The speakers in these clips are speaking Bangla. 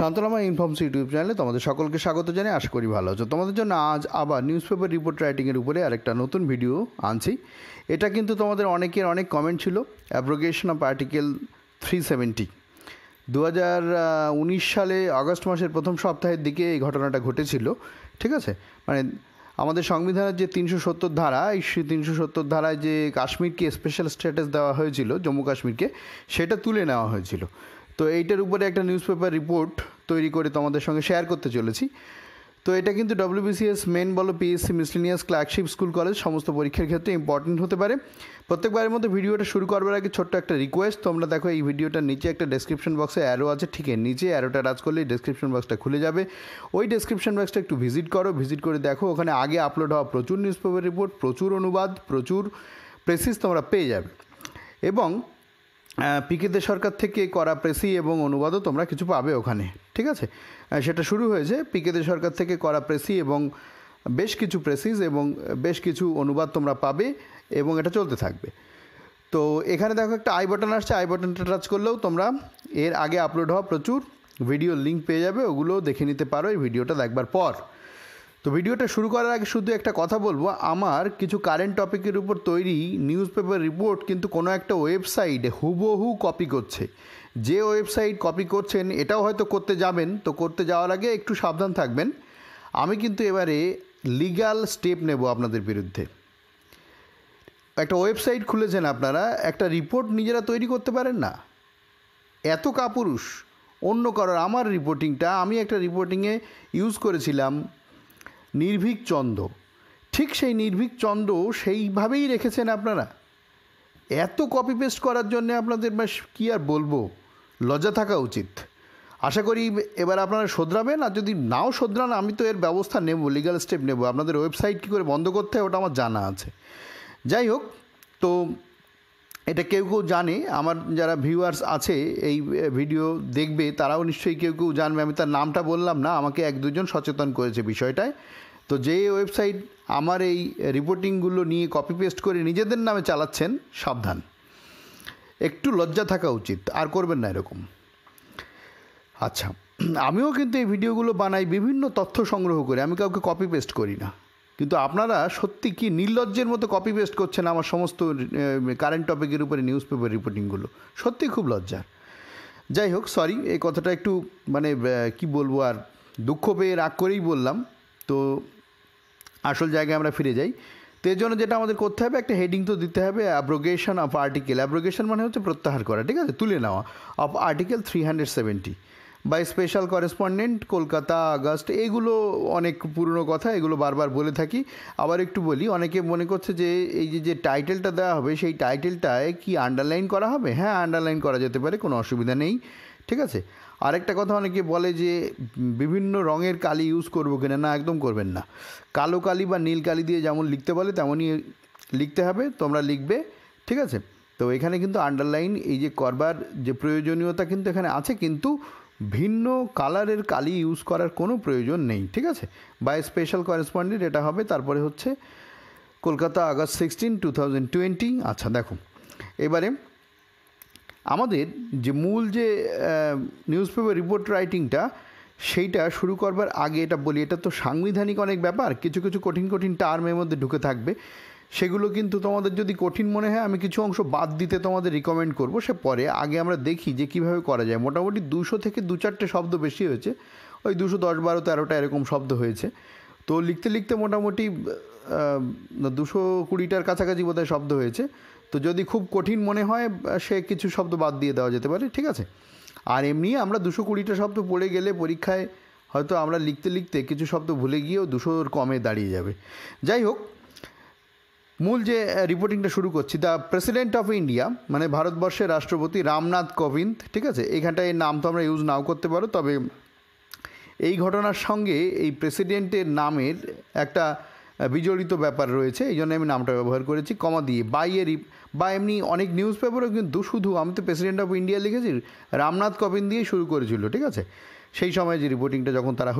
শান্তনাময় ইনফর্মস ইউটিউব চ্যানেলে তোমাদের সকলকে স্বাগত জানাই। আশা করি ভালো আছো। তোমাদের জন্য আজ আবার নিউজপেপার রিপোর্ট রাইটিংয়ের উপরে আরেকটা নতুন ভিডিও আনছি। এটা কিন্তু তোমাদের অনেকের অনেক কমেন্ট ছিল, অ্যাব্রোগেশন অফ আর্টিকেল 370। 2019 সালে আগস্ট মাসের প্রথম সপ্তাহের দিকে এই ঘটনাটা ঘটেছিল, ঠিক আছে। মানে আমাদের সংবিধানের যে 370 ধারা, এই 370 ধারায় যে কাশ্মীরকে স্পেশাল স্ট্যাটাস দেওয়া হয়েছিল, জম্মু কাশ্মীরকে, সেটা তুলে নেওয়া হয়েছিল। তো এইটার উপরে একটা নিউজপেপার রিপোর্ট তৈরি করে তোমাদের সঙ্গে শেয়ার করতে চলেছি। তো এটা কিন্তু WBCS মেন বলো, PSC miscellaneous, clerkship, school college সমস্ত পরীক্ষার ক্ষেত্রে ইম্পর্টেন্ট হতে পারে। প্রত্যেকবারের মতো ভিডিওটা শুরু করবার আগে ছোট্ট একটা রিকোয়েস্ট, তোমরা দেখো এই ভিডিওটার নিচে একটা ডেসক্রিপশন বক্সে অ্যারো আছে, ঠিক আছে? নিচে অ্যারোটা টাচ করলে ডেসক্রিপশন বক্সটা খুলে যাবে। ওই ডেসক্রিপশন বক্সটা একটু ভিজিট করো, ভিজিট করে দেখো ওখানে আগে আপলোড হওয়া প্রচুর নিউজপেপার রিপোর্ট, প্রচুর অনুবাদ, প্রচুর প্রেসিস তোমরা পেয়ে যাবে, এবং পিকেতে সরকার থেকে করা প্রেসি এবং অনুবাদও তোমরা কিছু পাবে ওখানে, ঠিক আছে? সেটা শুরু হয়েছে, পিকেতে সরকার থেকে করা প্রেসি এবং বেশ কিছু প্রেসিস এবং বেশ কিছু অনুবাদ তোমরা পাবে, এবং এটা চলতে থাকবে। তো এখানে দেখো একটা আই বাটন আসছে, আই বাটনটা টাচ করলেও তোমরা এর আগে আপলোড হওয়া প্রচুর ভিডিও লিঙ্ক পেয়ে যাবে, ওগুলো দেখে নিতে পারো এই ভিডিওটা দেখবার পর। তো ভিডিওটা শুরু করার আগে শুধু একটা কথা বলবো, আমার কিছু কারেন্ট টপিকের উপর তৈরি নিউজপেপার রিপোর্ট কিন্তু কোনো একটা ওয়েবসাইটে হুবহু কপি করছে। যে ওয়েবসাইট কপি করছেন এটাও হয়তো করতে যাবেন, তো করতে যাওয়ার আগে একটু সাবধান থাকবেন। আমি কিন্তু এবারে লিগাল স্টেপ নেব আপনাদের বিরুদ্ধে। একটা ওয়েবসাইট খুলেছেন আপনারা, একটা রিপোর্ট নিজেরা তৈরি করতে পারেন না, এত কাপুরুষ! অন্য কারোর, আমার রিপোর্টিংটা আমি একটা রিপোর্টিংয়ে ইউজ করেছিলাম নির্ভীক চন্দ্র, ঠিক সেই নির্ভীক চন্দ্র সেইভাবেই রেখেছেন আপনারা। এত কপি পেস্ট করার জন্য আপনাদের কি আর বলবো, লজ্জা থাকা উচিত। আশা করি এবার আপনারা শোধরাবেন, আর যদি নাও শোধরান আমি তো এর ব্যবস্থা নেব, লিগাল স্টেপ নেব। আপনাদের ওয়েবসাইট কী করে বন্ধ করতে হয় ওটা আমার জানা আছে। যাই হোক, তো এটা কেউ কেউ জানে, আমার যারা ভিউয়ার্স আছে এই ভিডিও দেখবে তারাও নিশ্চয়ই কেউ কেউ জানবে। আমি তার নামটা বললাম না, আমাকে এক দুজন সচেতন করেছে বিষয়টায়। তো যে ওয়েবসাইট আমার এই রিপোর্টিংগুলো নিয়ে কপি পেস্ট করে নিজেদের নামে চালাচ্ছেন, সাবধান, একটু লজ্জা থাকা উচিত, আর করবেন না এরকম। আচ্ছা, আমিও কিন্তু এই ভিডিওগুলো বানাই, বিভিন্ন তথ্য সংগ্রহ করে, আমি কাউকে কপি পেস্ট করি না। কিন্তু আপনারা সত্যি কি নির্লজ্জের মতো কপি পেস্ট করছেন আমার সমস্ত কারেন্ট টপিকের উপরে নিউজপেপার রিপোর্টিংগুলো, সত্যি খুব লজ্জার। যাই হোক, সরি, এই কথাটা একটু মানে কি বলবো, আর দুঃখ পেয়ে রাগ করেই বললাম। তো আসল জায়গায় আমরা ফিরে যাই। তো এর জন্য যেটা আমাদের করতে হবে, একটা হেডিং তো দিতে হবে, অ্যাব্রোগেশন অফ আর্টিকেল। অ্যাব্রোগেশন মানে হচ্ছে প্রত্যাহার করা, ঠিক আছে, তুলে নেওয়া, of article 370 by special correspondent Kolkata, August. এগুলো অনেক পুরনো কথা, এগুলো বারবার বলে থাকি, আবার একটু বলি। অনেকে মনে করছে যে এই যে টাইটেলটা দেওয়া হবে সেই টাইটেলটায় কি আন্ডারলাইন করা হবে? হ্যাঁ, আন্ডারলাইন করা যেতে পারে, কোনো অসুবিধা নেই, ঠিক আছে। আরেকটা কথা, অনেকে বলে যে বিভিন্ন রঙের কালি ইউজ করবো কিনা, না, একদম করবেন না। কালো কালি বা নীল কালি দিয়ে যেমন লিখতে বলে তেমনই লিখতে হবে, তোমরা লিখবে, ঠিক আছে। তো এখানে কিন্তু আন্ডারলাইন এই যে করবার যে প্রয়োজনীয়তা কিন্তু এখানে আছে, কিন্তু ভিন্ন কালারের কালি ইউজ করার কোনো প্রয়োজন নেই, ঠিক আছে। বাই স্পেশাল করেসপন্ডেন্ট এটা হবে। তারপরে হচ্ছে কলকাতা, আগস্ট 16, 2020। আচ্ছা, দেখো এবারে আমাদের যে মূল যে নিউজপেপার রিপোর্ট রাইটিংটা, সেইটা শুরু করবার আগে এটা বলি, এটা তো সাংবিধানিক অনেক ব্যাপার, কিছু কিছু কঠিন কঠিন টার্মের মধ্যে ঢুকে থাকবে, সেগুলো কিন্তু তোমাদের যদি কঠিন মনে হয় আমি কিছু অংশ বাদ দিতে তোমাদের রিকমেন্ড করবো, সে পরে। আগে আমরা দেখি যে কীভাবে করা যায়। মোটামুটি 200 থেকে 2-4টে শব্দ বেশি হয়েছে, ওই 210, 12, 13টা এরকম শব্দ হয়েছে। তো লিখতে লিখতে মোটামুটি 220টার কাছাকাছি বোধহয় শব্দ হয়েছে। তো যদি খুব কঠিন মনে হয় সে কিছু শব্দ বাদ দিয়ে দেওয়া যেতে পারে, ঠিক আছে। আর এমনি আমরা 220টা শব্দ পড়ে গেলে পরীক্ষায় হয়তো আমরা লিখতে লিখতে কিছু শব্দ ভুলে গিয়েও 200-র কমে দাঁড়িয়ে যাবে। যাই হোক, মূল যে রিপোর্টিংটা শুরু করছি, দ্য প্রেসিডেন্ট অফ ইন্ডিয়া, মানে ভারতবর্ষের রাষ্ট্রপতি রামনাথ কোবিন্দ, ঠিক আছে। এখানটায় নাম তো আমরা ইউজ নাও করতে পারো, তবে এই ঘটনার সঙ্গে এই প্রেসিডেন্টের নামের একটা বিজড়িত ব্যাপার রয়েছে, এই জন্য আমি নামটা ব্যবহার করেছি কমা দিয়ে। বা এমনি অনেক নিউজ পেপারও কিন্তু শুধু, আমি তো প্রেসিডেন্ট অফ ইন্ডিয়া লিখেছি, রামনাথ কোবিন্দ দিয়ে শুরু করেছিল, ঠিক আছে, সেই সময় যে রিপোর্টিংটা যখন তারা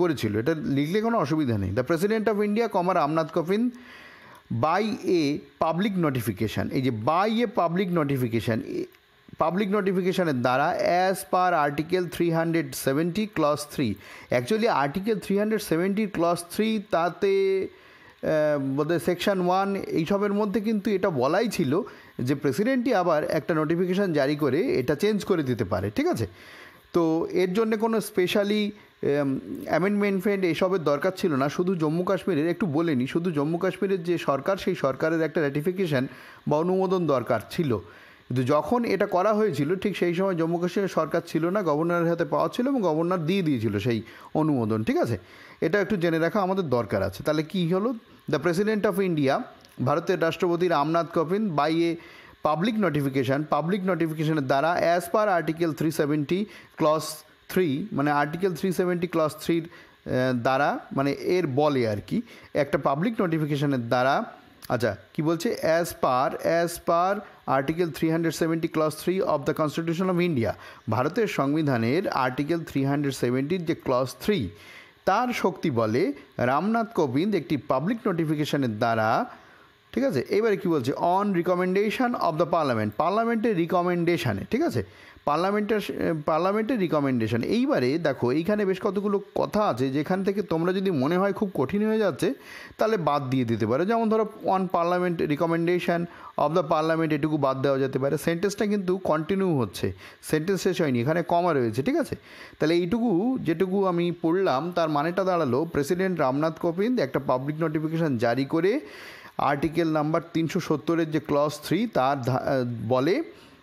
করেছিল। এটা লিখলে কোনো অসুবিধা নেই। The president of India, comma Ramnath Kovind, by a public notification. এই যে by a public notification, public notification द्वारा as per article 370 clause 3 actually article 370 clause 3 ताते बोलते सेक्शन 1 এইসবের মধ্যে কিন্তু এটা বলাই ছিল যে প্রেসিডেন্টই আবার একটা নোটিফিকেশন জারি করে এটা চেঞ্জ করে দিতে পারে ঠিক আছে তো এর জন্য কোনো স্পেশালি অ্যামেন্ডমেন্ট ফেন্ড এইসবের দরকার ছিল না শুধু জম্মু কাশ্মীরের একটু বলে নিই শুধু জম্মু কাশ্মীরের যে সরকার সেই সরকারের একটা রেটিফিকেশন বা অনুমোদন দরকার ছিল কিন্তু যখন এটা করা হয়েছিল ঠিক সেই সময় জম্মু কাশ্মীরের সরকার ছিল না গভর্নরের হাতে পাওয়া ছিল এবং গভর্নর দিয়ে দিয়েছিল সেই অনুমোদন ঠিক আছে এটা একটু জেনে রাখা আমাদের দরকার আছে তাহলে কী হলো দ্য প্রেসিডেন্ট অফ ইন্ডিয়া ভারতের রাষ্ট্রপতি Ramnath Kovind by a public নোটিফিকেশনের দ্বারা অ্যাজ পার আর্টিকেল 370 ক্লজ 3 মানে আর্টিকেল 370 ক্লজ 3 দ্বারা মানে এর বলে আর কি একটা পাবলিক নোটিফিকেশনের দ্বারা अच्छा कि बोलते as per article 370 clause 3 of the constitution of India Bharat संविधान आर्टिकल 370 जो क्लज 3 तार शक्ति बोले रामनाथ कोविंद एक पब्लिक नोटिफिकेशन द्वारा ठीक है एबारे कि बोलते on recommendation of the parliament पार्लामेंटेर रिकमेंडेशन ठीक है पार्लामेंटेर रिकमेंडेशन एइबारे देखो एइखाने बेश कतगुलो कथा आछे जेखान थेके तोमरा जोदि मने हय खूब कठिन हये जाच्छे ताहले बाद दिये दिते पारो जेमन धरो on parliament recommendation of the parliament एटुकु बाद देওয়া যেতে পারে সেন্টেন্সটা কিন্তু কন্টিনিউ হচ্ছে সেন্টেন্স শেষ হয়নি এখানে কমা রয়েছে ঠিক আছে তাহলে এইটুকু যেটুকু আমি পড়লাম তার মানেটা দাঁড়ালো প্রেসিডেন্ট রামনাথ কোবিন্দ একটা পাবলিক নোটিফিকেশন জারি করে আর্টিকেল নাম্বার 370 এর যে ক্লজ 3 তার বলে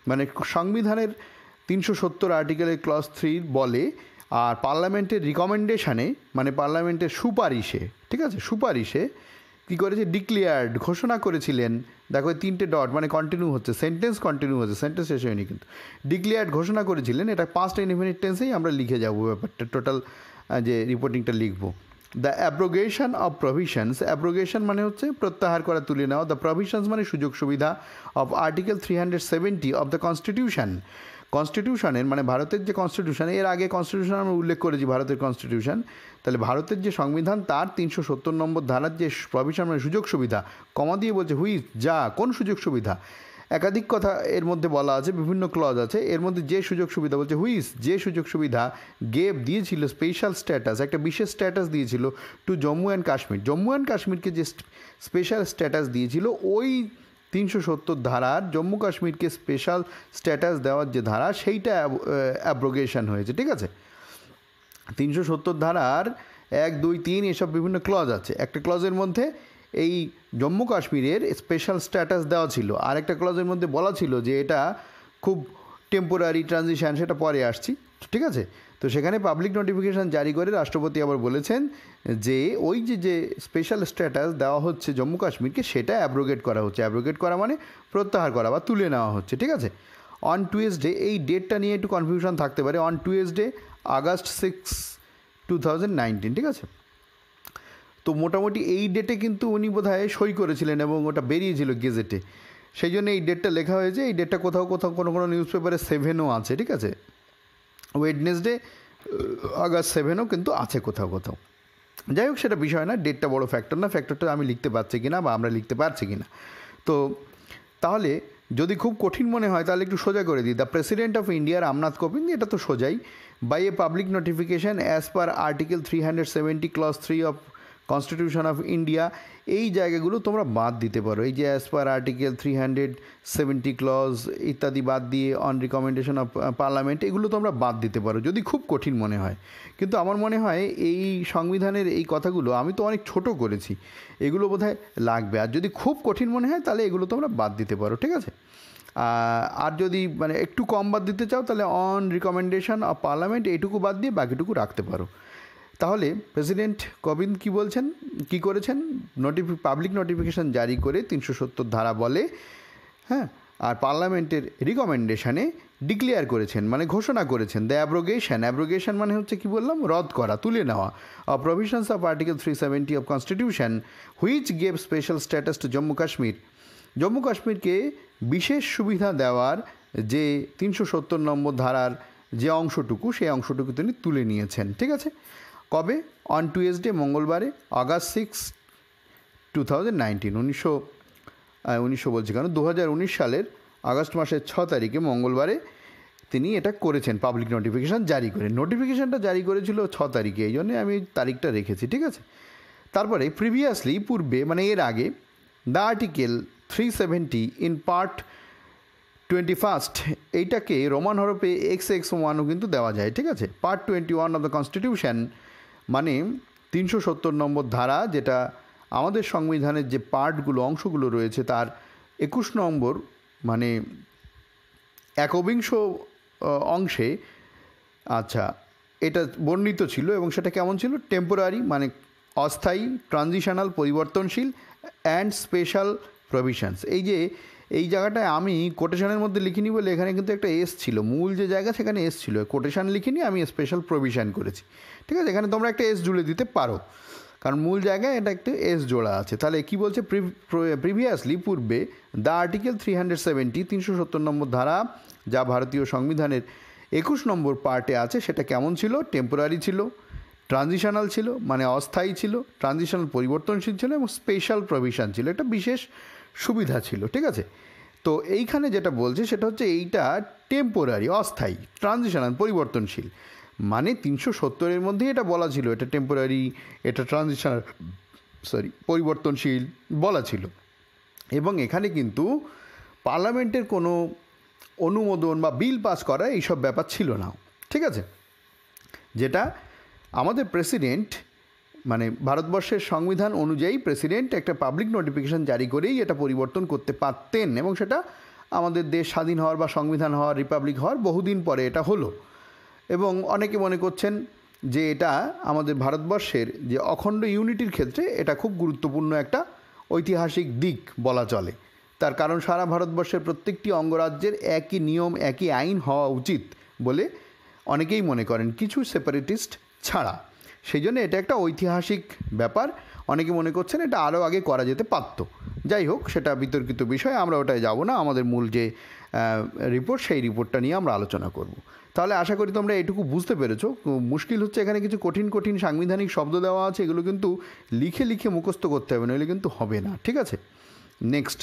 মানে সংবিধানের 370 आर्टिकल क्लज 3 बोले और पार्लामेंटेर रिकमेंडेशने माने पार्लामेंटेर सुपारिशे ठीक है सुपारिशे कि करे डिक्लेयार्ड घोषणा करेछिलेन देखो तीनटे डट माने कन्टिन्यू होच्छे सेंटेंस शेष होयनि किन्तु डिक्लेयार्ड घोषणा करेछिलेन एटा पास्ट इनडेफिनिट टेंसेई आमरा लिखे जाबो ब्यापारटा टोटाल जे रिपोर्टिंगटा लिखबो the abrogation of provisions abrogation माने होच्छे प्रत्याहार करा तुले नेওয়া द प्रोविशन्स माने सुयोग सुविधा of article 370 of the constitution constitution माने भारतेर जे कन्स्टिट्यूशन एर आगे कन्स्टिट्यूशन आमरा उल्लेख करेछि भारतेर कन्स्टिट्यूशन ताहले भारतेर जे संविधान तार 370 नम्बर धारार जे प्रोविशन माने सुयोग सुविधा कमा दिये बोलछे हुई जा कोन सुयोग सुविधा एकाधिक कथा एर मध्य बला आछे विभिन्न क्लज आछे एर मध्य जे सुयोग सुविधा बोलछे हुईज जे सुयोग सुविधा गेव दियेछिलो स्पेशल स्टैटास एकटा विशेष स्टैटास दियेछिलो टू जम्मू एंड काश्मीर के जे स्पेशल स्टैटास दियेछिलो ओई 370 धारार जम्मू काश्मीर के स्पेशल स्टैटास देवार जे धारा सेइटा एब्रोगेशन होयेछे ठीक आछे 370 धारार 1, 2, 3 एसब विभिन्न क्लज आछे एकटा क्लजर मध्य এই জম্মু কাশ্মীরের স্পেশাল স্ট্যাটাস দেওয়া ছিল আরেকটা ক্লজের মধ্যে বলা ছিল যে এটা খুব টেম্পোরারি ট্রানজিশন সেটা পরে আসছি ঠিক আছে তো সেখানে পাবলিক নোটিফিকেশন জারি করে রাষ্ট্রপতি আবার বলেছেন যে ওই যে যে স্পেশাল স্ট্যাটাস দেওয়া হচ্ছে জম্মু কাশ্মীরকে সেটা অ্যাব্রোগেট করা হচ্ছে অ্যাব্রোগেট করা মানে প্রত্যাহার করা বা তুলে নেওয়া হচ্ছে ঠিক আছে অন টুয়েসডে এই ডেটটা নিয়ে একটু কনফিউশন থাকতে পারে অন টুয়েসডে আগস্ট 6, 2019 ঠিক আছে तो मोटामुटी ये डेटे किन्तु उन्हीं बोधाय सही करेछिलेन एबं ओटा बेरियेछिलो गेजेटे सेई जोन्नो ये डेटटा लेखा होयेछे ये डेटटा कोथाओ कोथाओ कोनो कोनो निउजपेपारे 7ও आछे ठीक आछे वेडनेसडे আগস্ট 7ও किन्तु आछे कोथाओ कोथाओ যাই হোক সেটা বিষয় না ডেটটা বড় ফ্যাক্টর না ফ্যাক্টরটা আমি লিখতে পারছি কিনা বা আমরা লিখতে পারছি কিনা তো তাহলে যদি খুব কঠিন মনে হয় তাহলে একটু সোজা করে দিই the president of India Ramnath Kovind এটা তো সোজাই by a public notification as per article 370 clause 3 of constitution of India जैगागुलो तुम्हारा बद दीते पर एज पर आर्टिकल 370 क्लज इत्यादि बद दिए अन रिकमेंडेशन अफ पार्लामेंट एगुलो तुम्हारा बद दीते पर जो खूब कठिन मन है क्योंकि हमार मन है ये संविधान ये कथागुलो हमें तो अनेक छोटो करेছি एगुलो बोधहয় লাগবে और जो खूब कठिन मन है तेल एगुलो तुम्हारा बद दीते पर ठीक है আর যদি মানে একটু কম বাদ দিতে চাও তাহলে অন রিকমেন্ডেশন অফ পার্লামেন্ট এইটুকু বাদ দিয়ে বাকিটুকু রাখতে পারো তাহলে প্রেসিডেন্ট কোবিন্দ কি বলছেন কি করেছেন পাবলিক নোটিফিকেশন জারি করে 370 ধারা বলে হ্যাঁ আর পার্লামেন্টের রিকমেন্ডেশনে ডিক্লেয়ার করেছেন মানে ঘোষণা করেছেন দ্য অ্যাব্রোগেশন অ্যাব্রোগেশন মানে হচ্ছে কি বললাম রদ করা তুলে নেওয়া provisions of article 370 of constitution which gave special status to Jammu Kashmir Jammu কাশ্মীরকে বিশেষ সুবিধা দেওয়ার যে 370 নম্বর ধারার যে অংশটুকু সেই অংশটুকু তিনি তুলে নিয়েছেন ঠিক আছে कबे ऑन ट्यूसडे मंगलवारे अगस्त 6, 2019 1900 19 बोलছি কারণ 2019 সালের আগস্ট মাসের 6 তারিখে মঙ্গলবারে তিনি এটা করেছেন, পাবলিক নোটিফিকেশান জারি করে। নোটিফিকেশানটা জারি করেছিল 6 তারিখে, এই জন্যে আমি তারিখটা রেখেছি, ঠিক আছে। তারপরে প্রিভিয়াসলি পূর্বে মানে এর আগে দ্য আর্টিকেল 370 ইন পার্ট 21 এইটাকে রোমান হরফে XX1ও কিন্তু দেওয়া যায়, ঠিক আছে। পার্ট 21 অফ দ্য কনস্টিটিউশন মানে 370 নম্বর ধারা, যেটা আমাদের সংবিধানের যে পার্টগুলো অংশগুলো রয়েছে তার 21 নম্বর মানে 1/20 অংশে, আচ্ছা, এটা বর্ণিত ছিল। এবং সেটা কেমন ছিল? টেম্পোরারি মানে অস্থায়ী, ট্রানজিশনাল পরিবর্তনশীল অ্যান্ড স্পেশাল প্রভিশনস। এই যে এই জায়গাটায় আমি কোটেশনের মধ্যে লিখিনি বলে এখানে কিন্তু একটা এস ছিল, মূল যে জায়গা সেখানে এস ছিল, কোটেশন লিখিনি, আমি স্পেশাল প্রভিশন করেছি, ঠিক আছে। এখানে তোমরা একটা এস জুড়ে দিতে পারো, কারণ মূল জায়গায় এটা একটা এস জোড়া আছে। তাহলে কী বলছে? প্রিভিয়াসলি পূর্বে দ্য আর্টিকেল 370 370 নম্বর ধারা, যা ভারতীয় সংবিধানের 21 নম্বর পার্টে আছে, সেটা কেমন ছিল? টেম্পোরারি ছিল, ট্রানজিশনাল ছিল মানে অস্থায়ী ছিল, ট্রানজিশনাল পরিবর্তনশীল ছিল এবং স্পেশাল প্রভিশন ছিল, একটা বিশেষ সুবিধা ছিল, ঠিক আছে। তো এইখানে যেটা বলছে সেটা হচ্ছে এইটা টেম্পোরারি, অস্থায়ী, ট্রানজিশনাল, পরিবর্তনশীল মানে 370-এর মধ্যে এটা বলা ছিল, এটা টেম্পোরারি, এটা ট্রানজিশনাল পরিবর্তনশীল বলা ছিল। এবং এখানে কিন্তু পার্লামেন্টের কোনো অনুমোদন বা বিল পাস করা এইসব ব্যাপার ছিল না, ঠিক আছে। যেটা আমাদের প্রেসিডেন্ট মানে ভারতবর্ষের সংবিধান অনুযায়ী প্রেসিডেন্ট একটা পাবলিক নোটিফিকেশান জারি করেই এটা পরিবর্তন করতে পারতেন, এবং সেটা আমাদের দেশ স্বাধীন হওয়ার বা সংবিধান হওয়ার, রিপাবলিক হওয়ার বহুদিন পরে এটা হলো। এবং অনেকে মনে করছেন যে এটা আমাদের ভারতবর্ষের যে অখণ্ড ইউনিটির ক্ষেত্রে এটা খুব গুরুত্বপূর্ণ একটা ঐতিহাসিক দিক বলা চলে, তার কারণ সারা ভারতবর্ষের প্রত্যেকটি অঙ্গরাজ্যের একই নিয়ম, একই আইন হওয়া উচিত বলে অনেকেই মনে করেন, কিছু সেপারেটিস্ট ছাড়া। সেই জন্য এটা একটা ঐতিহাসিক ব্যাপার, অনেকে মনে করছেন এটা আরও আগে করা যেতে পারত। যাই হোক, সেটা বিতর্কিত বিষয়, আমরা ওটায় যাব না। আমাদের মূল যে রিপোর্ট, সেই রিপোর্টটা নিয়ে আমরা আলোচনা করব। তাহলে আশা করি তোমরা এটুকু বুঝতে পেরেছো। মুশকিল হচ্ছে এখানে কিছু কঠিন কঠিন সাংবিধানিক শব্দ দেওয়া আছে, এগুলো কিন্তু লিখে লিখে মুখস্থ করতে হবে, নইলে কিন্তু হবে না, ঠিক আছে। নেক্সট,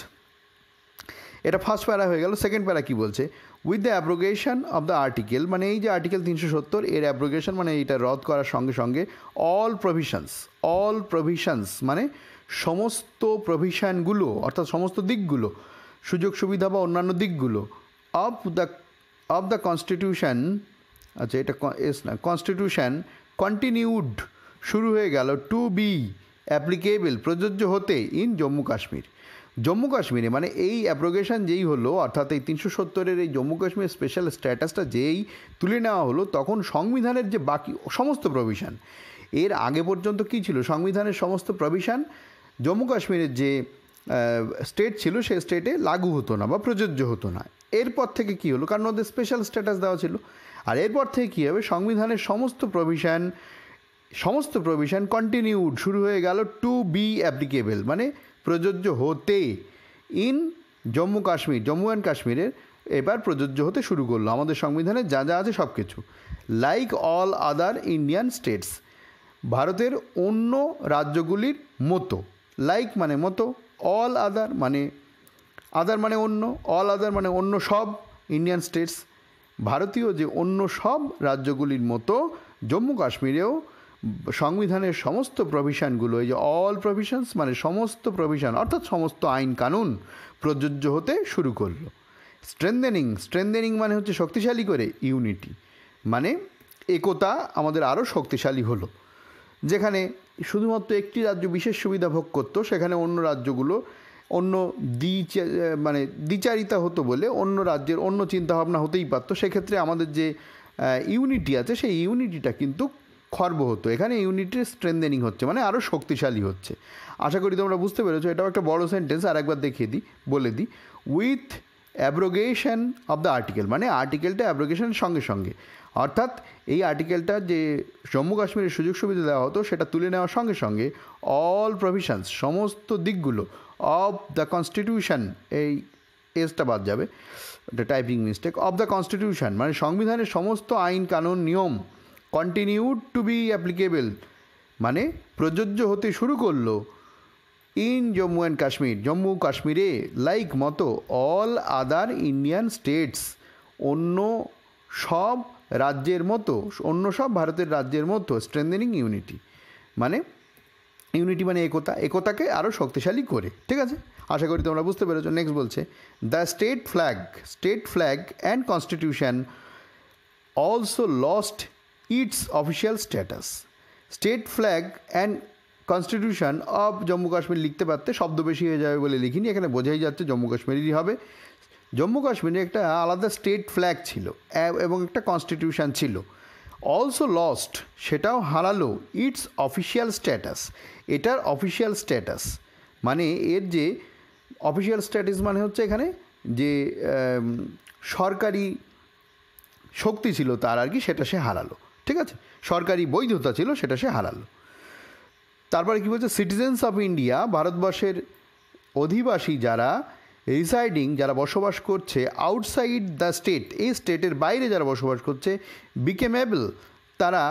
এটা ফার্স্ট প্যারা হয়ে গেল। সেকেন্ড প্যারা কী বলছে? With the abrogation of the article মানে এই যে আর্টিকেল 370 এর অ্যাব্রোগেশন মানে এটা রদ করার সঙ্গে সঙ্গে অল প্রভিশনস, অল প্রভিশনস মানে সমস্ত প্রভিশনগুলো অর্থাৎ সমস্ত দিকগুলো, সুযোগ সুবিধা বা অন্যান্য দিকগুলো অফ দ্য কনস্টিটিউশন, আচ্ছা এটা এস না, কনস্টিটিউশন কন্টিনিউড শুরু হয়ে গেল টু বি অ্যাপ্লিকেবল প্রযোজ্য হতে ইন জম্মু কাশ্মীর। জম্মু কাশ্মীরে মানে এই অ্যাব্রোগেশন যেই হলো, অর্থাৎ এই 370-এর এই জম্মু কাশ্মীর স্পেশাল স্ট্যাটাসটা যেই তুলে নেওয়া হলো, তখন সংবিধানের যে বাকি সমস্ত প্রভিশন, এর আগে পর্যন্ত কী ছিল? সংবিধানের সমস্ত প্রভিশন জম্মু কাশ্মীরের যে স্টেট ছিল সেই স্টেটে লাগু হতো না বা প্রযোজ্য হতো না। এরপর থেকে কী হলো? কারণ ওদের স্পেশাল স্ট্যাটাস দেওয়া ছিল। আর এরপর থেকে কী হবে? সংবিধানের সমস্ত প্রভিশন কন্টিনিউড শুরু হয়ে গেল টু বি অ্যাপ্লিকেবল মানে প্রযোজ্য হতে ইন জম্মু কাশ্মীর, জম্মু অ্যান্ড কাশ্মীরের এবার প্রযোজ্য হতে শুরু করলো আমাদের সংবিধানে যা যা আছে সব কিছু। Like all other Indian states ভারতের অন্য রাজ্যগুলির মতো, লাইক মানে মতো, অল আদার মানে আদার মানে অন্য, অল আদার মানে অন্য সব, ইন্ডিয়ান স্টেটস ভারতীয় যে অন্য সব রাজ্যগুলির মতো জম্মু কাশ্মীরেও সংবিধানের সমস্ত প্রভিশনগুলো, এই যে অল প্রভিশনস মানে সমস্ত প্রভিশন অর্থাৎ সমস্ত আইন কানুন প্রযোজ্য হতে শুরু করলো। স্ট্রেন্থেনিং, স্ট্রেন্থেনিং মানে হচ্ছে শক্তিশালী করে ইউনিটি মানে একতা আমাদের আরও শক্তিশালী হলো। যেখানে শুধুমাত্র একটি রাজ্য বিশেষ সুবিধা ভোগ করতো, সেখানে অন্য রাজ্যগুলো অন্য মানে দ্বিচারিতা হতো বলে অন্য রাজ্যের অন্য চিন্তাভাবনা হতেই পারতো, সেক্ষেত্রে আমাদের যে ইউনিটি আছে সেই ইউনিটিটা কিন্তু খর্ব হতো। এখানে ইউনিটির স্ট্রেন্থেনিং হচ্ছে মানে আরও শক্তিশালী হচ্ছে। আশা করি তোমরা বুঝতে পেরেছো। এটাও একটা বড় সেন্টেন্স, আর একবার দেখিয়ে দিই, বলে দিই। With abrogation of the article মানে আর্টিকেলটা অ্যাব্রোগেশনের সঙ্গে সঙ্গে, অর্থাৎ এই আর্টিকেলটা যে জম্মু কাশ্মীরের সুযোগ সুবিধা দেওয়া হতো সেটা তুলে নেওয়ার সঙ্গে সঙ্গে অল প্রভিশনস সমস্ত দিকগুলো অফ দ্য কনস্টিটিউশন, এই এসটা বাদ যাবে, এটা typing mistake, of the constitution মানে সংবিধানের সমস্ত আইন কানুন নিয়ম কন্টিনিউড টু বি অ্যাপ্লিকেবল মানে প্রযোজ্য হতে শুরু করলো in Jammu and Kashmir. Jammu Kashmire, like moto, all other Indian states, onno shob রাজ্যের মতো অন্য সব ভারতের রাজ্যের মতো স্ট্রেংথেনিং ইউনিটি মানে ইউনিটি মানে একতা একতাকে আরও শক্তিশালী করে ঠিক আছে আশা করি তোমরা বুঝতে পেরেছো নেক্সট বলছে the state flag and constitution also lost its official status state flag and constitution of Jammu Kashmir লিখতে পারতে শব্দ বেশি হয়ে যাবে বলে লিখিনি এখানে বোঝাই যাচ্ছে জম্মু কাশ্মীরেরই হবে जम्मू काश्मीर एक आलदा स्टेट फ्लैग छिलो एवं एक कन्स्टिट्यूशन छिलो अलसो लस्ट सेटाओ हारालो इट्स अफिशियल स्टैटास एटार अफिशियल स्टैटास माने एर जे अफिशियल स्टैटास माने होच्छे एखाने जे सरकारी शक्ति छिलो तार आर कि सेटा से हारालो ठीक आछे सरकारी बैधता छिलो सेटा से हारालो तारपरे कि बोलछे सिटीजेंस अफ इंडिया भारतवर्षेर अधिवासी जारा रिसाइडिंग जरा बसबास करछे आउटसाइड द स्टेट ए स्टेटर बाइरे जरा बसबास करछे बिकेम एबल तारा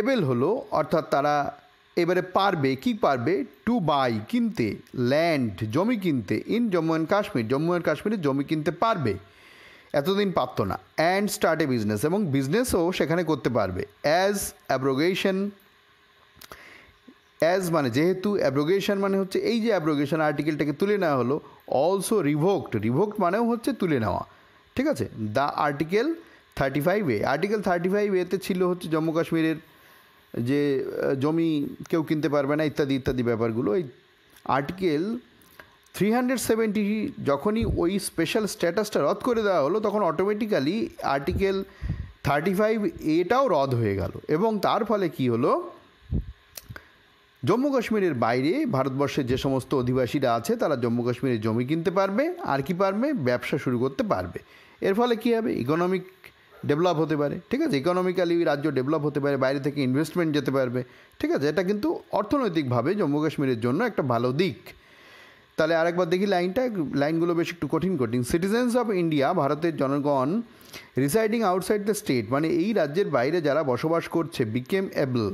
एबल हलो अर्थात तारा एबारे पारबे कि पारबे टू बाई किनते लैंड जमी किनते इन जम्मू एंड काश्मीर जमी किनते पारबे एतदिन पारतो ना एंड स्टार्ट ए बिजनेस एबं बिजनेसओ सेखाने करते पारबे एज एब्रोगेशन एज माने जेहेतु एब्रोगेशन माने होच्छे एई जे एब्रोगेशन आर्टिकलटाके तुले नेওয়া हलो अलसो रिभोक्ड रिभोक्ड मानेও হচ্ছে তুলে নেওয়া ঠিক আছে the article 35A article 35A তে ছিল হচ্ছে জম্মু কাশ্মীরের যে জমি কেউ কিনতে পারবে না ইত্যাদি ইত্যাদি ব্যাপারগুলো এই আর্টিকেল 370 যখনই ওই স্পেশাল স্ট্যাটাসটা রদ করে দেওয়া হলো তখন অটোমেটিক্যালি আর্টিকেল 35A টাও রদ হয়ে গেল এবং তার ফলে কি হলো जम्मू काश्मीर बाहरे भारतवर्षे जे समस्त अधिवासीरा आछे तारा जम्मू काश्मीर जमी किनते पारबे आर कि पारबे व्यवसा शुरू करते पारबे एर फले कि होबे इकोनमिक डेवलप होते पारे ठीक आछे इकोनमिकली राज्य डेवलप होते पारे बाहरे थेके इनभेस्टमेंट जेते पारबे ठीक आछे एटा किन्तु अर्थनैतिक भावे जम्मू काश्मीरेर जोन्नो एकटा भालो दिक ताहले आरेकबार देखि लाइनटा लाइनगुलो बेश एकटु कठिन कठिन सिटीजेंस अफ इंडिया भारतेर जनगण रिसाइडिंग आउटसाइड द स्टेट माने एई राज्येर बाहरे जारा बसबास करछे बिकेम एबल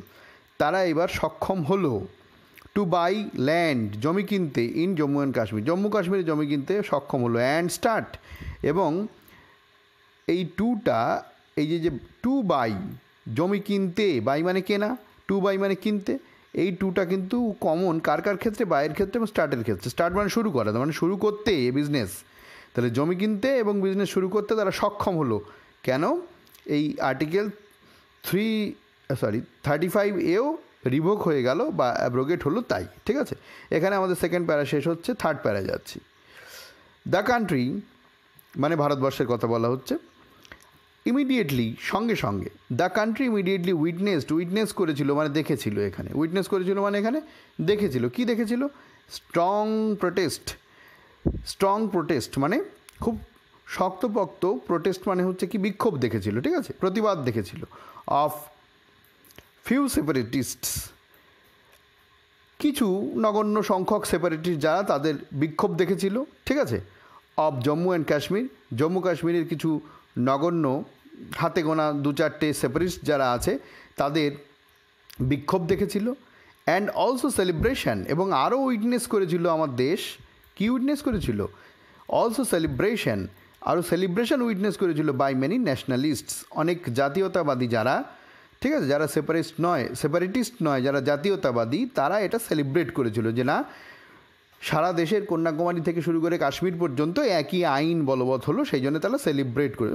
तारा एबार सक्षम हलो टू बाई लैंड जमी किनते इन जम्मू काश्मीर जमी किनते सक्षम हलो एंड स्टार्ट एवं एई टूटा एई जे टू बाई जमी किनते बाई माने केना टू बाई माने किनते एई टूटा किन्तु कमन कार कार क्षेत्रे बाइर क्षेत्रे एबं स्टार्टेर क्षेत्रे स्टार्ट माने शुरू करा माने शुरू करते बिजनेस ताहले जमी किनते एबं बिजनेस शुरू करते तारा सक्षम हलो केन एई आर्टिकल 35A रिभोक हो गेल बा एब्रोगेट हलो ताई ठीक आछे एखाने आमादेर सेकेंड पैरा शेष होच्छे थार्ड पैरा जाच्छी द कान्ट्री माने भारतवर्षेर कथा बला होच्छे इमिडिएटली संगे संगे the country immediately witnessed witness करेछिलो माने देखेछिलो एखाने उइटनेस करेछिलो माने एखाने देखेछिलो कि देखेछिलो स्ट्रंग प्रोटेस्ट माने खूब शक्तपोक्त प्रोटेस्ट माने होच्छे कि विक्षोभ देखेछिलो ठीक आछे प्रतिबाद देखेछिलो अफ ফিউ সেপারেটিস্টস কিছু নগণ্য সংখ্যক সেপারেটিস্ট যারা তাদের বিক্ষোভ দেখেছিল ঠিক আছে অব জম্মু অ্যান্ড কাশ্মীর জম্মু কাশ্মীরের কিছু নগণ্য হাতে গোনা দু চারটে সেপারেটিস্ট যারা আছে তাদের বিক্ষোভ দেখেছিল অ্যান্ড অলসো সেলিব্রেশন এবং আরও উইটনেস করেছিল আমার দেশ কি উইটনেস করেছিল অলসো সেলিব্রেশন আরও সেলিব্রেশন উইটনেস করেছিল বাই মেনি ন্যাশনালিস্টস অনেক জাতীয়তাবাদী যারা ठीक है जरा सेपारेटिस्ट नय जरा जातीयतावादी तारा एटा सेलिब्रेट करेछिलो जे ना सारा देशेर कन्याकुमारी थेके शुरू करे काश्मीर पर्यन्त एक ही आईन बलवत् हलो सेई जोन्नो तारा सेलिब्रेट करे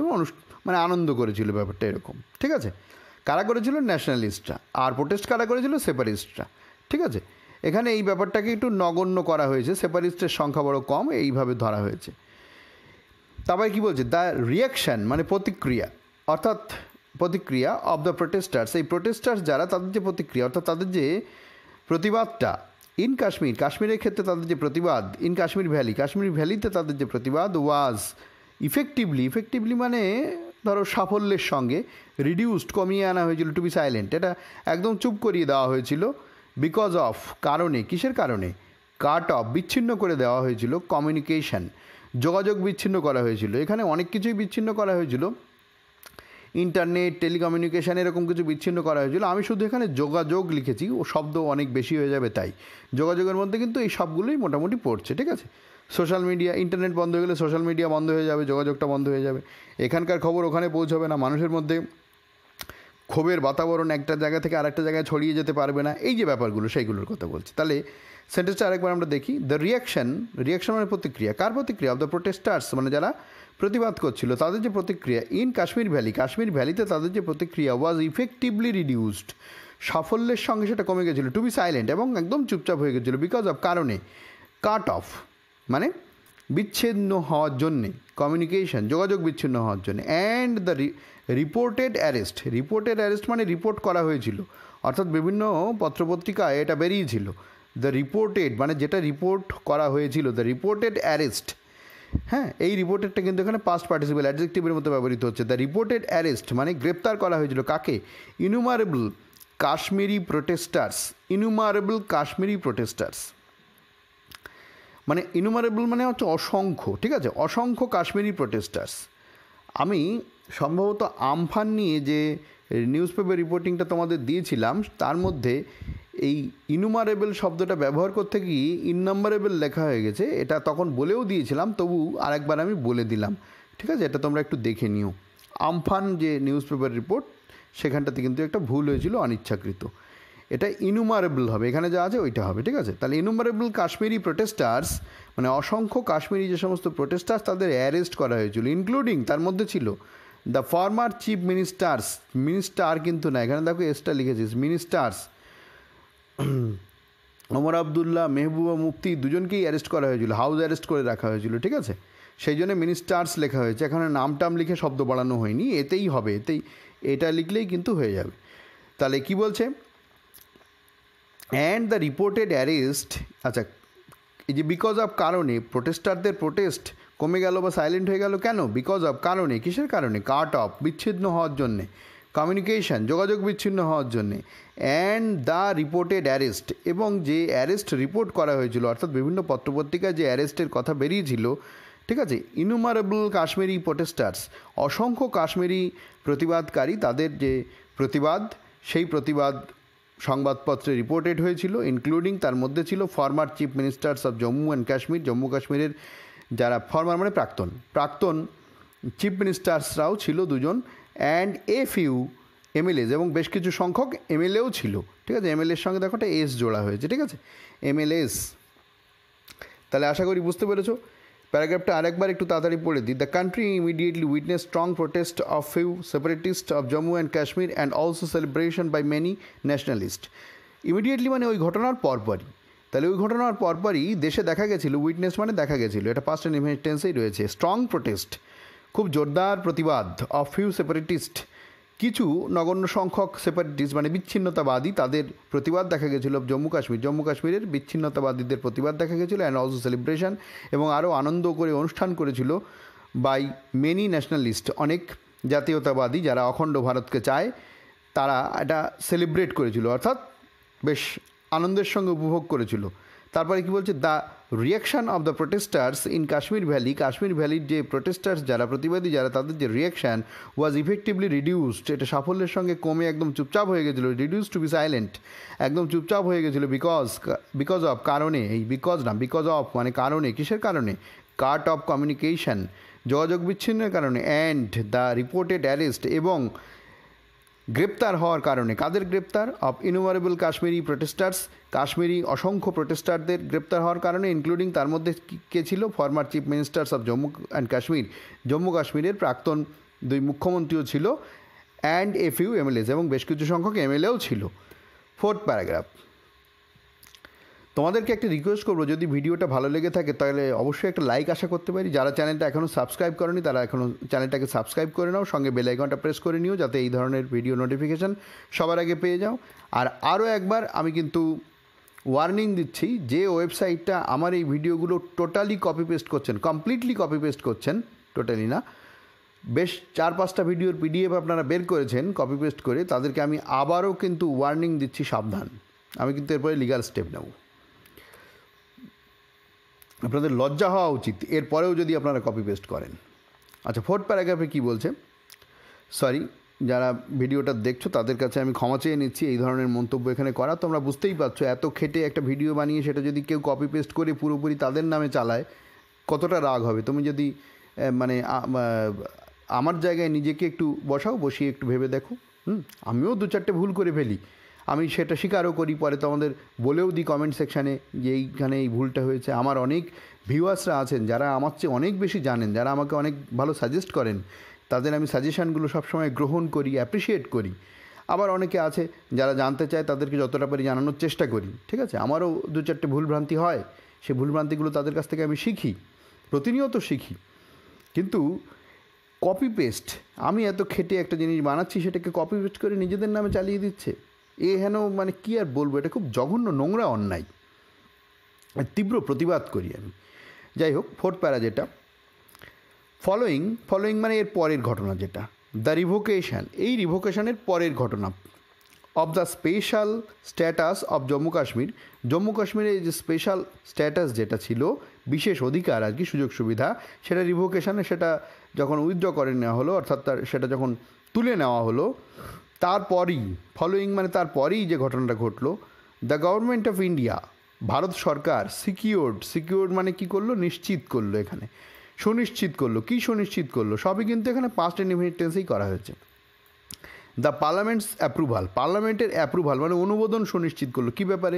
माने आनंद करेछिलो ब्यापारटा एरकम ठीक है कारा करेछिलो न्याशनलिस्टरा आर प्रोटेस्ट कारा करेछिलो सेपारेटिस्टरा ठीक है एखाने एई ब्यापारटाके एकटु नगण्य करा हयेछे सेपारेटिस्टेर संख्या बड़ो कम एइभावे धरा हयेछे तारপরে কি বলছে द रिएक्शन माने प्रतिक्रिया अर्थात प्रतिक्रिया अफ द प्रोटेस्टार्स ये प्रोटेस्टार्स जरा तादेर जे प्रतिक्रिया अर्थात तादेर जे प्रतिबादटा इन काश्मीर काश्मीरेर क्षेत्रे तादेर जे प्रतिबाद इन काश्मीर भ्यालीते तादेर जे प्रतिबाद वाज इफेक्टिवली माने धरो साफल्येर संगे रिड्यूस्ड कमिये आना हयेछिलो टू बी साइलेंट एटा एकदम चुप करिये देवा हयेछिलो बिकज अफ कारणे किसेर कारणे काट अफ विच्छिन्न करे देवा हयेछिलो कम्युनिकेशन जोगाजोग विच्छिन्न करा हयेछिलो एखाने अनेक किछुई विच्छिन्न करा हयेछिलो ইন্টারনেট টেলিকমিউনিকেশন এরকম কিছু বিচ্ছিন্ন করা হয়েছিল। আমি শুধু এখানে যোগাযোগ লিখেছি, ও শব্দ অনেক বেশি হয়ে যাবে তাই। যোগাযোগের মধ্যে কিন্তু এই সবগুলোই মোটামুটি পড়ছে, ঠিক আছে। সোশ্যাল মিডিয়া, ইন্টারনেট বন্ধ হয়ে গেলে সোশ্যাল মিডিয়া বন্ধ হয়ে যাবে, যোগাযোগটা বন্ধ হয়ে যাবে, এখানকার খবর ওখানে পৌঁছাবে না, মানুষের মধ্যে ক্ষোভের বাতাবরণ একটা জায়গা থেকে আরেকটা জায়গায় ছড়িয়ে যেতে পারবে না, এই যে ব্যাপারগুলো সেইগুলোর কথা বলছি। তাহলে সেন্টেন্সটা আরেকবার আমরা দেখি। দ্য রিয়াকশন, রিয়াকশন মানে প্রতিক্রিয়া, কার প্রতিক্রিয়া? অফ দ্য প্রোটেস্টার্স, মানে যারা প্রতিবাদ করছিল তাদের যে প্রতিক্রিয়া, ইন কাশ্মীর ভ্যালি, কাশ্মীর ভ্যালিতে তাদের যে প্রতিক্রিয়া, ওয়াজ ইফেক্টিভলি রিডিউসড, সাফল্যের সঙ্গে সেটা কমে গেছিলো, টু বি সাইলেন্ট, এবং একদম চুপচাপ হয়ে গেছিলো, বিকজ অফ, কারণে, কাট অফ মানে বিচ্ছিন্ন হওয়ার জন্যে, কমিউনিকেশন যোগাযোগ বিচ্ছিন্ন হওয়ার জন্য, and the reported arrest, reported arrest মানে রিপোর্ট করা হয়েছিল, অর্থাৎ বিভিন্ন পত্রপত্রিকায় এটা বেরিয়েছিল, দ্য রিপোর্টেড মানে যেটা রিপোর্ট করা হয়েছিল, দ্য রিপোর্টেড অ্যারেস্ট, হ্যাঁ এই রিপোর্টেডটা কিন্তু এখানে পাস্ট পার্টিসিপেল অ্যাডজেক্টিভের মতো ব্যবহৃত হচ্ছে, দ্য রিপোর্টেড অ্যারেস্ট মানে গ্রেপ্তার করা হয়েছিল কাকে? Innumerable Kashmiri protesters, innumerable Kashmiri protesters মানে ইনুমারেবল মানে হচ্ছে অসংখ্য, ঠিক আছে, অসংখ্য কাশ্মীরি প্রোটেস্টার্স। আমি সম্ভবত আমফান নিয়ে যে নিউজ পেপার রিপোর্টিংটা তোমাদের দিয়েছিলাম তার মধ্যে এই ইনুমারেবল শব্দটা ব্যবহার করতে গিয়ে ইননাম্বারেবল লেখা হয়ে গেছে, এটা তখন বলেও দিয়েছিলাম, তবু আরেকবার আমি বলে দিলাম, ঠিক আছে, এটা তোমরা একটু দেখে নিও। আমফান যে নিউজ পেপার রিপোর্ট সেখানটাতে কিন্তু একটা ভুল হয়েছিল অনিচ্ছাকৃত, এটা ইনুমারেবল হবে, এখানে যা আছে ওইটা হবে, ঠিক আছে। তাহলে ইনুমারেবল কাশ্মীরি প্রোটেস্টার্স মানে অসংখ্য কাশ্মীরি যে সমস্ত প্রোটেস্টার্স তাদের অ্যারেস্ট করা হয়েছিল, ইনক্লুডিং তার মধ্যে ছিল the former chief ministers, minister কিন্তু না, এখানে দেখো এসটা লিখেছিস, মিনিস্টার্স ওমর আবদুল্লাহ, মেহবুবা মুফতি দুজনকেই অ্যারেস্ট করা হয়েছিল, হাউস অ্যারেস্ট করে রাখা হয়েছিল, ঠিক আছে, সেই জন্য মিনিস্টার্স লেখা হয়েছে, এখানে নাম টাম লিখে শব্দ বাড়ানো হয়নি, এতেই হবে, এতেই এটা লিখলেই কিন্তু হয়ে যাবে। তাহলে কি বলছে? অ্যান্ড দ্য রিপোর্টেড অ্যারেস্ট, আচ্ছা এই যে বিকজ অফ কারণে, প্রোটেস্টারদের প্রোটেস্ট কমে গেল বা সাইলেন্ট হয়ে গেল কেন? বিকজ অফ কারণে, কিসের কারণে? কাট অফ বিচ্ছিন্ন হওয়ার জন্যে, কমিউনিকেশন যোগাযোগ বিচ্ছিন্ন হওয়ার জন্যে, অ্যান্ড দ্য রিপোর্টেড অ্যারেস্ট এবং যে অ্যারেস্ট রিপোর্ট করা হয়েছিল, অর্থাৎ বিভিন্ন পত্রপত্রিকায় যে অ্যারেস্টের কথা বেরিয়েছিল, ঠিক আছে, ইনুমারেবল কাশ্মীরি প্রোটেস্টার্স অসংখ্য কাশ্মীরি প্রতিবাদকারী তাদের যে প্রতিবাদ সেই প্রতিবাদ সংবাদপত্রে রিপোর্টেড হয়েছিল, ইনক্লুডিং তার মধ্যে ছিল former chief ministers of Jammu and Kashmir, Jammu কাশ্মীরের যারা ফর্মার মানে প্রাক্তন, প্রাক্তন চিফ মিনিস্টার্সরাও ছিল দুজন, অ্যান্ড এ ফিউ এমএলএজ এবং বেশ কিছু সংখ্যক এমএলএও ছিল, ঠিক আছে, এমএলএর সঙ্গে দেখো একটা এস জোড়া হয়েছে, ঠিক আছে, এমএলএস। তাহলে আশা করি বুঝতে পেরেছো। প্যারাগ্রাফটা আরেকবার একটু তাড়াতাড়ি পড়ে দিই। The country immediately witness strong protest of few separatist of Jammu and Kashmir and also celebration by many nationalist. Immediately মানে ওই ঘটনার পরপরই, তাহলে ওই ঘটনার পরপরই দেশে দেখা গেছিল, উইটনেস মানে দেখা গেছিল, এটা পাস্ট ইনফিনিটিভ টেন্সেই রয়েছে, স্ট্রং প্রোটেস্ট খুব জোরদার প্রতিবাদ, অফ ফিউ সেপারেটিস্ট কিছু নগণ্য সংখ্যক সেপারেটিস্ট মানে বিচ্ছিন্নতাবাদী তাদের প্রতিবাদ দেখা গেছিল, জম্মু কাশ্মীর, জম্মু কাশ্মীরের বিচ্ছিন্নতাবাদীদের প্রতিবাদ দেখা গেছিলো, অ্যান্ড অলসো সেলিব্রেশন এবং আরও আনন্দ করে অনুষ্ঠান করেছিল, বাই মেনি ন্যাশনালিস্ট অনেক জাতীয়তাবাদী যারা অখণ্ড ভারতকে চায় তারা এটা সেলিব্রেট করেছিল, অর্থাৎ বেশ আনন্দের সঙ্গে উপভোগ করেছিল। তারপরে কি বলছে? The reaction of the protesters in Kashmir valley, Kashmir ভ্যালির যে প্রোটেস্টার্স যারা প্রতিবাদী যারা তাদের যে রিয়াকশান, ওয়াজ ইফেক্টিভলি রিডিউসড, এটা সাফল্যের সঙ্গে কমে একদম চুপচাপ হয়ে গেছিলো, রিডিউস টু বি সাইলেন্ট একদম চুপচাপ হয়ে গেছিলো, বিকজ অফ কারণে, এই বিকজ না, বিকজ অফ মানে কারণে, কিসের কারণে? কাট অফ কমিউনিকেশান যোগাযোগ বিচ্ছিন্নের কারণে, অ্যান্ড দ্য রিপোর্টেড অ্যারেস্ট এবং গ্রেপ্তার হওয়ার কারণে, কাদের গ্রেপ্তার? Of innumerable Kashmiri protesters, Kashmiri অসংখ্য প্রোটেস্টারদের গ্রেপ্তার হওয়ার কারণে, ইনক্লুডিং তার মধ্যে কে ছিল? Former chief ministers of Jammu and Kashmir, Jammu কাশ্মীরের প্রাক্তন দুই মুখ্যমন্ত্রীও ছিল, অ্যান্ড এ ফিউ এমএলএস এবং বেশ কিছু সংখ্যক এমএলএও ছিল। Fourth paragraph. তোমাদেরকে একটা রিকোয়েস্ট করবো, যদি ভিডিওটা ভালো লেগে থাকে তাহলে অবশ্যই একটা লাইক আশা করতে পারি, যারা চ্যানেলটা এখনও সাবস্ক্রাইব করোনি তারা এখনও চ্যানেলটাকে সাবস্ক্রাইব করে নাও, সঙ্গে বেল আইকনটা প্রেস করে নিও যাতে এই ধরনের ভিডিও নোটিফিকেশান সবার আগে পেয়ে যাও। আর আরও একবার আমি কিন্তু ওয়ার্নিং দিচ্ছি, যে ওয়েবসাইটটা আমার এই ভিডিওগুলো টোটালি কপি পেস্ট করছেন, কমপ্লিটলি কপি পেস্ট করছেন, টোটালি না, বেশ 4-5টা ভিডিওর পিডিএফ আপনারা বের করেছেন কপি পেস্ট করে, তাদেরকে আমি আবারও কিন্তু ওয়ার্নিং দিচ্ছি, সাবধান, আমি কিন্তু এরপরে লিগাল স্টেপ নেব। আপনাদের লজ্জা হওয়া উচিত এরপরেও যদি আপনারা কপি পেস্ট করেন। আচ্ছা, ফোর্থ প্যারাগ্রাফে কি বলছে? যারা ভিডিওটা দেখছো তাদের কাছে আমি ক্ষমা চেয়ে নিচ্ছি এই ধরনের মন্তব্য এখানে করা। তোমরা বুঝতেই পারছো এত খেটে একটা ভিডিও বানিয়ে সেটা যদি কেউ কপি পেস্ট করে পুরোপুরি তাদের নামে চালায় কতটা রাগ হবে। তুমি যদি মানে আমার জায়গায় নিজেকে একটু বসাও, বসিয়ে একটু ভেবে দেখো। আমিও দু চারটে ভুল করে ফেলি, আমি সেটা স্বীকারও করি, পরে তোমাদের বলেও দিই কমেন্ট সেকশানে যে এইখানে এই ভুলটা হয়েছে। আমার অনেক ভিউয়ার্সরা আছেন যারা আমার চেয়ে অনেক বেশি জানেন, যারা আমাকে অনেক ভালো সাজেস্ট করেন, তাদের আমি সাজেশানগুলো সবসময় গ্রহণ করি, অ্যাপ্রিসিয়েট করি। আবার অনেকে আছে যারা জানতে চায় তাদেরকে যতটা পারি জানানোর চেষ্টা করি। ঠিক আছে, আমারও দু চারটে ভুলভ্রান্তি হয়, সেই ভুলভ্রান্তিগুলো তাদের কাছ থেকে আমি শিখি, প্রতিনিয়ত শিখি। কিন্তু কপি পেস্ট, আমি এত খেটে একটা জিনিস বানাচ্ছি সেটাকে কপি পেস্ট করে নিজেদের নামে চালিয়ে দিচ্ছে, এ হেন মানে কী আর বলবো, এটা খুব জঘন্য নোংরা অন্যায়, তীব্র প্রতিবাদ করি আমি। যাই হোক, ফোর্থ প্যারা যেটা ফলোয়িং মানে এর পরের ঘটনা যেটা দ্য রিভোকেশান, এই রিভোকেশানের পরের ঘটনা of the special status of Jammu Kashmir. Jammu কাশ্মীরে যে স্পেশাল স্ট্যাটাস যেটা ছিল, বিশেষ অধিকার আর কি, সুযোগ সুবিধা, সেটা রিভোকেশানে সেটা যখন উইথড্র করে নেওয়া হলো, অর্থাৎ তার সেটা যখন তুলে নেওয়া হলো, তারপরেই ফলোয়িং মানে তারপরেই যে ঘটনাটা ঘটলো the government of India, Bharat সরকার সিকিওর্ড মানে কী করলো, নিশ্চিত করলো, এখানে সুনিশ্চিত করলো। কী সুনিশ্চিত করলো? সবই কিন্তু এখানে পাস্ট ইনডিফিনিট করা হয়েছে। দ্য পার্লামেন্টস অ্যাপ্রুভাল, পার্লামেন্টের অ্যাপ্রুভাল মানে অনুমোদন সুনিশ্চিত করলো। কী ব্যাপারে?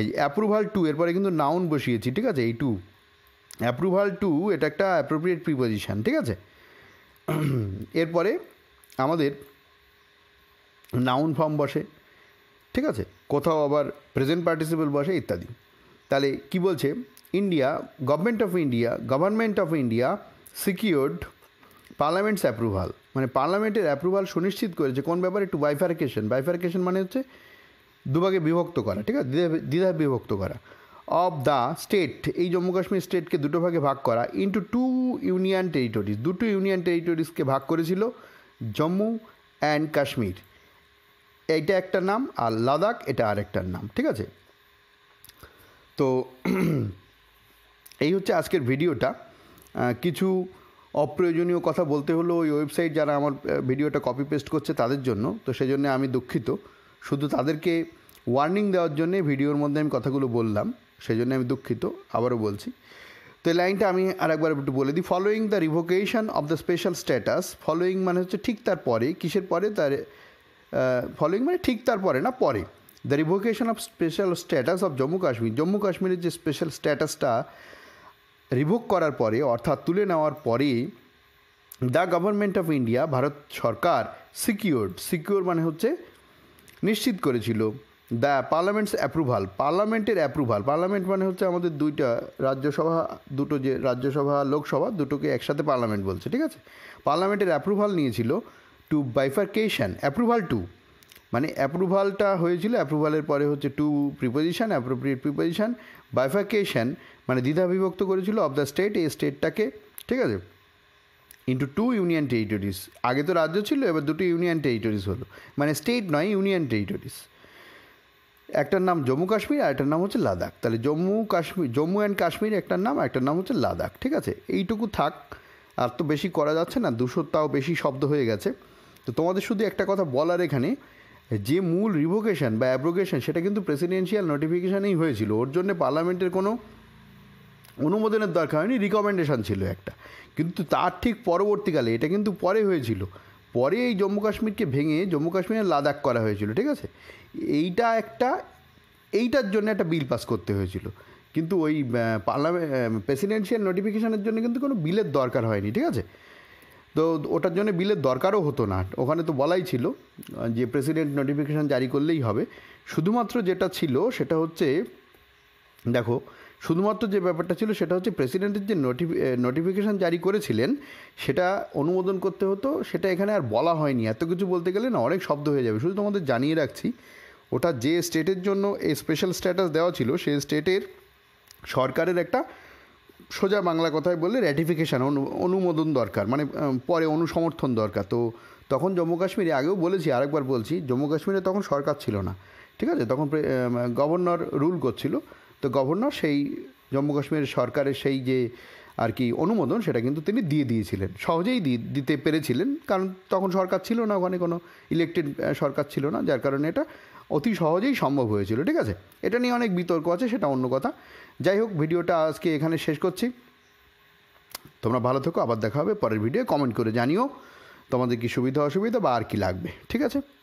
এই অ্যাপ্রুভাল টু, এরপরে কিন্তু নাউন বসিয়েছি, ঠিক আছে, এই টু, অ্যাপ্রুভাল টু, এটা একটা অ্যাপ্রোপ্রিয়েট প্রিপোজিশান, ঠিক আছে। এরপরে আমাদের নাউন ফর্ম বসে, ঠিক আছে, কোথাও আবার প্রেজেন্ট পার্টিসিপেল বসে ইত্যাদি। তাহলে কী বলছে? India, government of India secured parliament's approval, মানে পার্লামেন্টের অ্যাপ্রুভাল সুনিশ্চিত করেছে। কোন ব্যাপারে? একটু বাইফার্কেশন মানে হচ্ছে দুভাগে বিভক্ত করা, ঠিক আছে, দ্বিধা বিভক্ত করা। অফ দ্য স্টেট, এই জম্মু কাশ্মীর স্টেটকে দুটো ভাগে ভাগ করা, ইন্টু টু ইউনিয়ন টেরিটরিজ, দুটো ইউনিয়ন টেরিটরিজকে ভাগ করেছিল জম্মু অ্যান্ড কাশ্মীর, এইটা একটা নাম, আর লাদাখ এটা আরেকটার নাম, ঠিক আছে। তো এই হচ্ছে আজকের ভিডিওটা। কিছু অপ্রয়োজনীয় কথা বলতে হলো ওই ওয়েবসাইট যারা আমার ভিডিওটা কপি পেস্ট করছে তাদের জন্য, তো সেই জন্য আমি দুঃখিত। শুধু তাদেরকে ওয়ার্নিং দেওয়ার জন্যে ভিডিওর মধ্যে আমি কথাগুলো বললাম, সেই জন্য আমি দুঃখিত, আবারও বলছি। তো এই লাইনটা আমি আরেকবার একটু বলে দিই। Following the revocation of the special status, following মানে হচ্ছে ঠিক তার পরে, কিসের পরে? তার ফলোয়িং মানে ঠিক তার পরে না, পরে। The revocation of special status of Jammu Kashmir, Jammu কাশ্মীরের যে স্পেশাল স্ট্যাটাসটা রিভোক করার পরে, অর্থাৎ তুলে নেওয়ার পরে, the government of India, Bharat সরকার সিকিওর মানে হচ্ছে নিশ্চিত করেছিল। দ্য পার্লামেন্টস অ্যাপ্রুভাল, পার্লামেন্টের অ্যাপ্রুভাল, পার্লামেন্ট মানে হচ্ছে আমাদের দুইটা রাজ্যসভা, দুটো যে রাজ্যসভা লোকসভা, দুটোকে একসাথে পার্লামেন্ট বলছে, ঠিক আছে। পার্লামেন্টের অ্যাপ্রুভাল নিয়েছিল টু বাইফার্কেশন, অ্যাপ্রুভাল টু মানে অ্যাপ্রুভালটা হয়েছিল, অ্যাপ্রুভালের পরে হচ্ছে to preposition, appropriate preposition, bifurcation মানে দ্বিধা বিভক্ত করেছিল অফ দ্য স্টেট, এই স্টেটটাকে, ঠিক আছে, ইন্টু টু ইউনিয়ন টেরিটরিজ, আগে তো রাজ্য ছিল, এবার দুটো ইউনিয়ন টেরিটরিজ হলো, মানে স্টেট নয়, ইউনিয়ন টেরিটরিজ, একটার নাম জম্মু কাশ্মীর আর একটার নাম হচ্ছে লাদাখ। তাহলে জম্মু অ্যান্ড কাশ্মীর একটার নাম, একটার নাম হচ্ছে লাদাখ, ঠিক আছে। এইটুকু থাক, আর তো বেশি করা যাচ্ছে না, 200টাও বেশি শব্দ হয়ে গেছে। তো তোমাদের শুধু একটা কথা বলার এখানে, যে মূল রিভোকেশন বা অ্যাব্রোগেশন সেটা কিন্তু প্রেসিডেন্সিয়াল নোটিফিকেশানেই হয়েছিল, ওর জন্য পার্লামেন্টের কোনো অনুমোদনের দরকার হয়নি, রিকমেন্ডেশান ছিল একটা, কিন্তু তার ঠিক পরবর্তীকালে, এটা কিন্তু পরে হয়েছিল, পরে এই জম্মু কাশ্মীরকে ভেঙে জম্মু কাশ্মীরের লাদাখ করা হয়েছিল, ঠিক আছে। এইটার জন্য একটা বিল পাস করতে হয়েছিল, কিন্তু ওই প্রেসিডেন্সিয়াল নোটিফিকেশানের জন্য কিন্তু কোনো বিলের দরকার হয়নি, ঠিক আছে। তো ওটার জন্য বিলের দরকারও হতো না, ওখানে তো বলাই ছিল যে প্রেসিডেন্ট নোটিফিকেশান জারি করলেই হবে। শুধুমাত্র যেটা ছিল সেটা হচ্ছে, দেখো, শুধুমাত্র যে ব্যাপারটা ছিল সেটা হচ্ছে প্রেসিডেন্টের যে নোটিফিকেশান জারি করেছিলেন সেটা অনুমোদন করতে হতো, সেটা এখানে আর বলা হয়নি। এত কিছু বলতে গেলে না অনেক শব্দ হয়ে যাবে, শুধু তোমাদের জানিয়ে রাখছি, ওটা যে স্টেটের জন্য এই স্পেশাল স্ট্যাটাস দেওয়া ছিল সেই স্টেটের সরকারের একটা, সোজা বাংলা কথায় বললে, র্যাটিফিকেশান, অনুমোদন দরকার, মানে পরে অনুসমর্থন দরকার। তো তখন জম্মু কাশ্মীরে, আগেও বলেছি আরেকবার বলছি, জম্মু কাশ্মীরে তখন সরকার ছিল না, ঠিক আছে, তখন গভর্নর রুল করছিল। তো গভর্নর সেই জম্মু কাশ্মীরের সরকারের সেই যে আর কি অনুমোদন সেটা কিন্তু তিনি দিয়ে দিয়েছিলেন, সহজেই দিতে পেরেছিলেন, কারণ তখন সরকার ছিল না, ওখানে কোনো ইলেকটেড সরকার ছিল না, যার কারণে এটা অতি সহজেই সম্ভব হয়েছিল। ঠিক আছে, এটা নিয়ে অনেক বিতর্ক আছে, সেটা অন্য কথা। যাই হোক, ভিডিওটা আজকে এখানে শেষ করছি। তোমরা ভালো থেকো, আবার দেখা হবে পরের ভিডিও। কমেন্ট করে জানিও তোমাদের কি সুবিধা অসুবিধা বা আর কী লাগবে। ঠিক আছে।